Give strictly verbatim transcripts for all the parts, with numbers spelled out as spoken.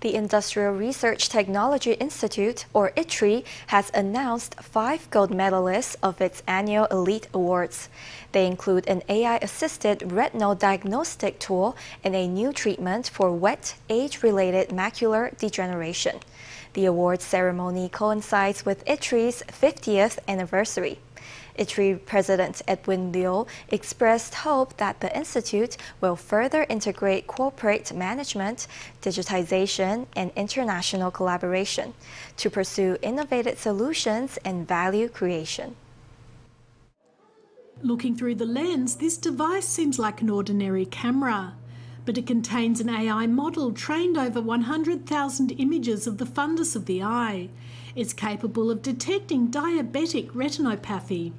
The Industrial Research Technology Institute, or I T R I, has announced five gold medalists of its annual Elite Awards. They include an A I-assisted retinal diagnostic tool and a new treatment for wet, age-related macular degeneration. The award ceremony coincides with I T R I's fiftieth anniversary. I T R I President Edwin Liu expressed hope that the institute will further integrate corporate management, digitization, and international collaboration to pursue innovative solutions and value creation. Looking through the lens, this device seems like an ordinary camera, but it contains an A I model trained over one hundred thousand images of the fundus of the eye. It's capable of detecting diabetic retinopathy.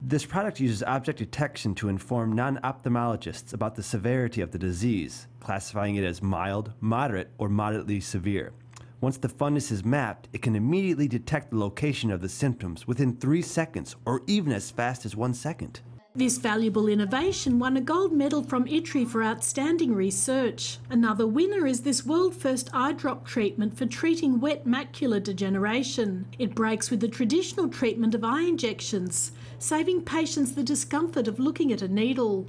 This product uses object detection to inform non-ophthalmologists about the severity of the disease, classifying it as mild, moderate, or moderately severe. Once the fundus is mapped, it can immediately detect the location of the symptoms within three seconds, or even as fast as one second. This valuable innovation won a gold medal from I T R I for outstanding research. Another winner is this world-first eye drop treatment for treating wet macular degeneration. It breaks with the traditional treatment of eye injections, saving patients the discomfort of looking at a needle.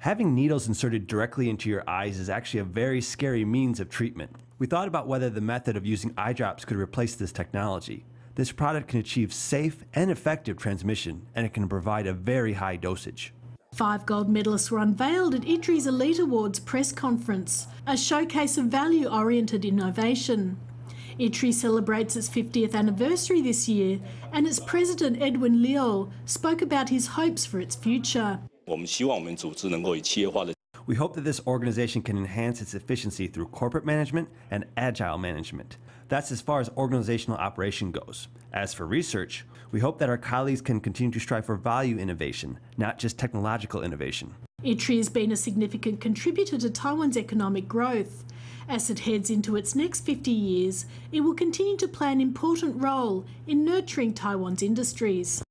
Having needles inserted directly into your eyes is actually a very scary means of treatment. We thought about whether the method of using eye drops could replace this technology. This product can achieve safe and effective transmission, and it can provide a very high dosage. Five gold medalists were unveiled at I T R I's Elite Awards press conference, a showcase of value-oriented innovation. I T R I celebrates its fiftieth anniversary this year, and its president Edwin Liu spoke about his hopes for its future. We hope that this organization can enhance its efficiency through corporate management and agile management. That's as far as organizational operation goes. As for research, we hope that our colleagues can continue to strive for value innovation, not just technological innovation. I T R I has been a significant contributor to Taiwan's economic growth. As it heads into its next fifty years, it will continue to play an important role in nurturing Taiwan's industries.